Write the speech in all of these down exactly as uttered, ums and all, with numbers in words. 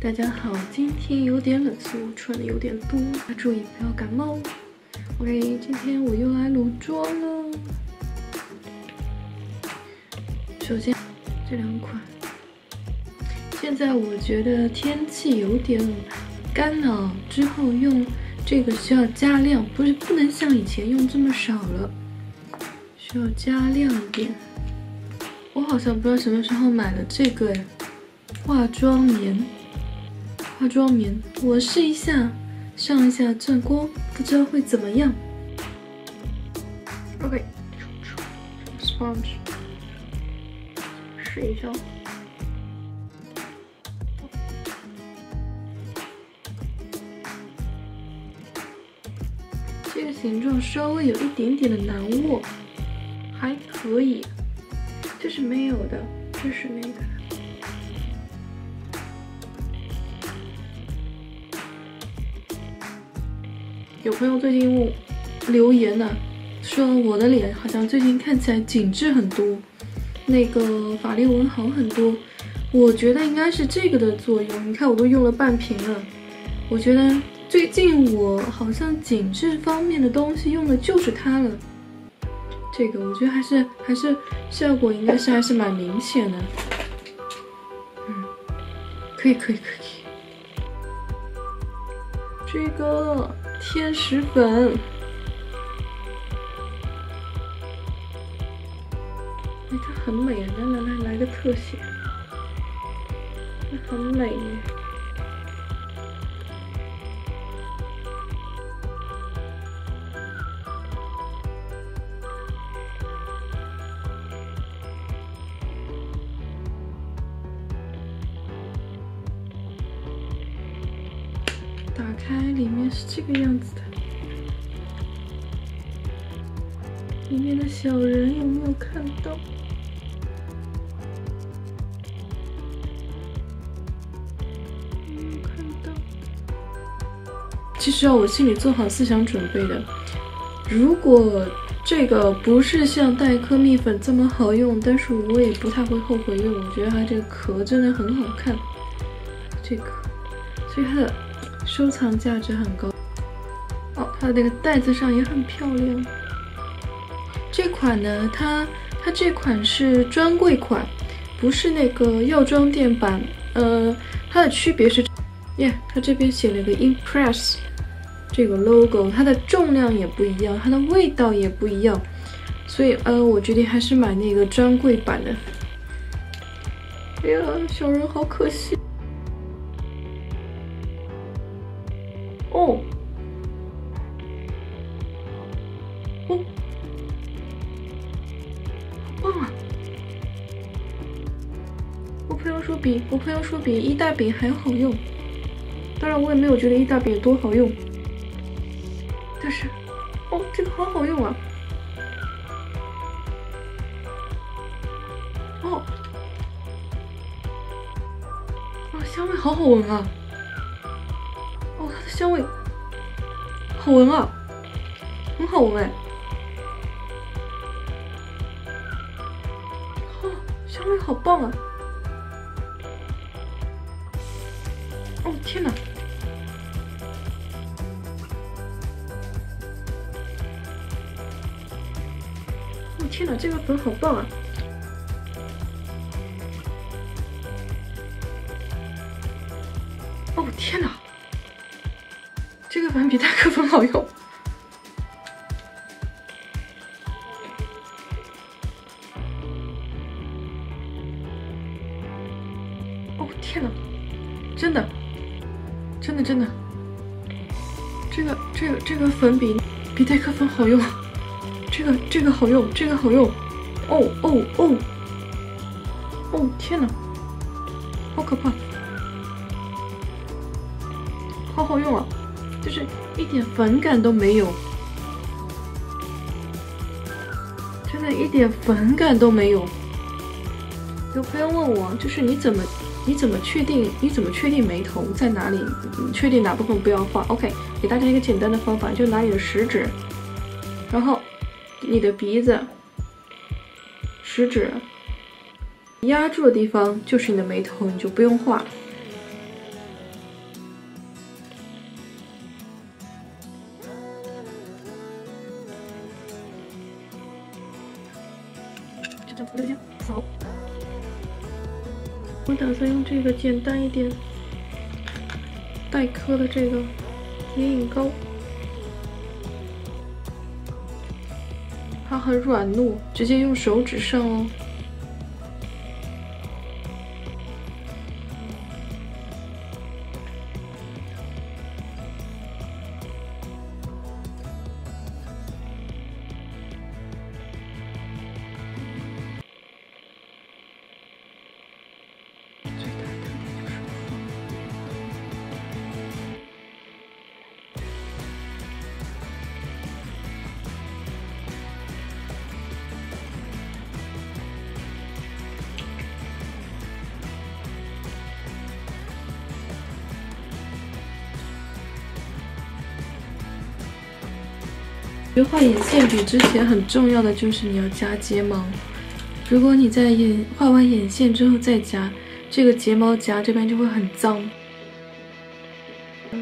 大家好，今天有点冷，所以我穿的有点多，大家注意不要感冒。OK， 今天我又来裸妆了。首先这两款，现在我觉得天气有点干了，之后用这个需要加量，不是不能像以前用这么少了，需要加量一点。我好像不知道什么时候买了这个化妆棉。 化妆棉，我试一下，上一下正光，不知道会怎么样。OK， sponge， 试一下。这个形状稍微有一点点的难握，还可以。这是没有的，这是那个。 有朋友最近问留言呢、啊，说我的脸好像最近看起来紧致很多，那个法令纹好很多。我觉得应该是这个的作用。你看我都用了半瓶了，我觉得最近我好像紧致方面的东西用的就是它了。这个我觉得还是还是效果应该是还是蛮明显的。嗯，可以可以可以，这个。 天使粉，哎，它很美啊！来来来，来个特写，它很美耶。打开，里面是这个样子的。里面的小人有没有看到？没有看到。其实啊，我心里做好思想准备的。如果这个不是像黛珂蜜粉这么好用，但是我也不太会后悔，因为我觉得它这个壳真的很好看。这个，所以它的。 收藏价值很高哦，它的那个袋子上也很漂亮。这款呢，它它这款是专柜款，不是那个药妆店版。呃，它的区别是，耶，它这边写了个 Impress 这个 logo， 它的重量也不一样，它的味道也不一样，所以呃，我决定还是买那个专柜版的。哎呀，小人好可惜。 哦，哦，好棒啊！我朋友说比我朋友说比一大饼还好用，当然我也没有觉得一大饼有多好用，但是，哦，这个好好用啊！哦，哦，香味好好闻啊！ 香味好闻啊，很好闻哎！哦，香味好棒啊！哦天哪！哦天哪，这个粉好棒啊！ 这个粉比黛珂粉好用，哦天哪，真的，真的真的，这个这个这个粉比比黛珂粉好用，这个这个好用，这个好用，哦哦哦，哦天哪，好可怕，好好用啊！ 就是一点粉感都没有，真的一点粉感都没有。有朋友问我，就是你怎么你怎么确定你怎么确定眉头在哪里？确定哪部分不要画 ？OK， 给大家一个简单的方法，就拿你的食指，然后你的鼻子、食指、压住的地方就是你的眉头，你就不用画。 好，我打算用这个简单一点黛珂的这个眼影膏，它很软糯，直接用手指上哦。学画眼线笔之前很重要的就是你要夹睫毛。如果你在眼画完眼线之后再夹，这个睫毛夹这边就会很脏。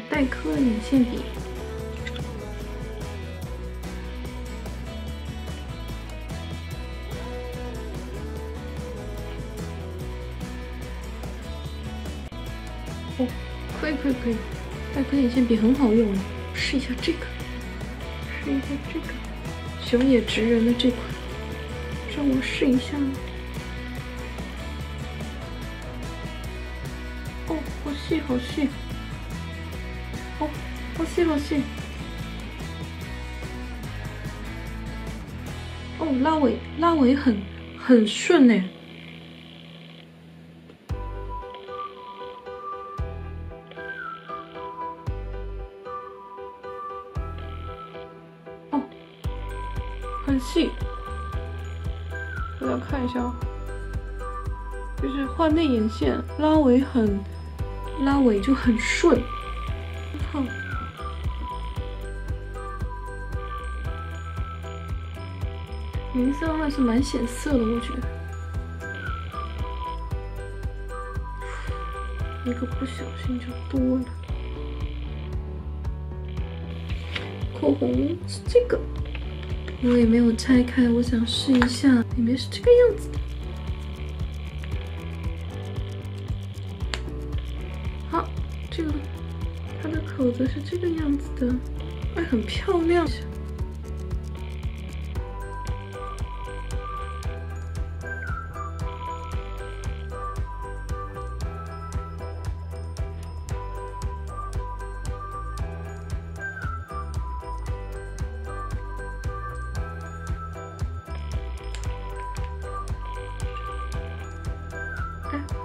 黛珂眼线笔，哦，可以可以可以，黛珂眼线笔很好用哎，试一下这个。 试一下这个熊野直人的这款，让我试一下呢。哦，好细好细，哦，好细好细。哦，拉尾拉尾很很顺哎。 很细，大家看一下，就是画内眼线，拉尾很，拉尾就很顺，很好。颜色还是蛮显色的，我觉得。一个不小心就多了。口红是这个。 我也没有拆开，我想试一下，里面是这个样子的。好，这个它的口子是这个样子的，哎，很漂亮。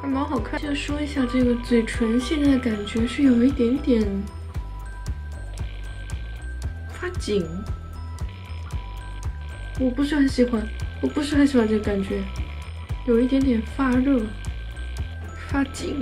还蛮好看。就说一下这个嘴唇，现在的感觉是有一点点发紧，我不是很喜欢，我不是很喜欢这个感觉，有一点点发热、发紧。